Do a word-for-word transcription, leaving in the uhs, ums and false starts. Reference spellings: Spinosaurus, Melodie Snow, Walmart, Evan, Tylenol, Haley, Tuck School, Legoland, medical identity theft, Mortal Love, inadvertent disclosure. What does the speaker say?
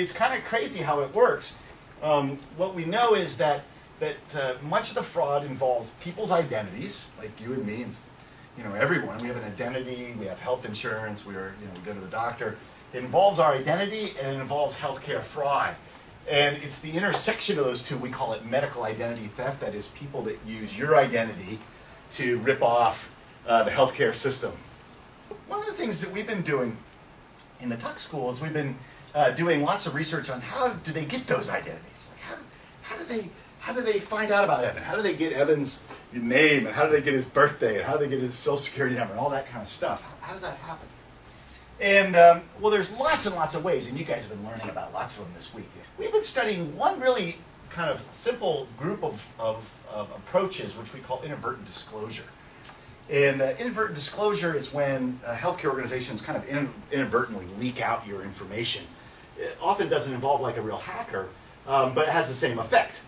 It's kind of crazy how it works. Um, what we know is that that uh, much of the fraud involves people's identities, like you and me, and you know everyone. We have an identity. We have health insurance. We are you know we go to the doctor. It involves our identity and it involves healthcare fraud. And it's the intersection of those two. We call it medical identity theft. That is people that use your identity to rip off uh, the healthcare system. One of the things that we've been doing in the Tuck School is we've been uh, doing lots of research on how do they get those identities. Like how, how do they how do they find out about Evan? How do they get Evan's name? And how do they get his birthday? And how do they get his social security number? And all that kind of stuff. How, how does that happen? And, um, well, there's lots and lots of ways, and you guys have been learning about lots of them this week. We've been studying one really kind of simple group of, of, of approaches, which we call inadvertent disclosure. And uh, inadvertent disclosure is when uh, healthcare organizations kind of in, inadvertently leak out your information. It often doesn't involve like a real hacker, um, but it has the same effect.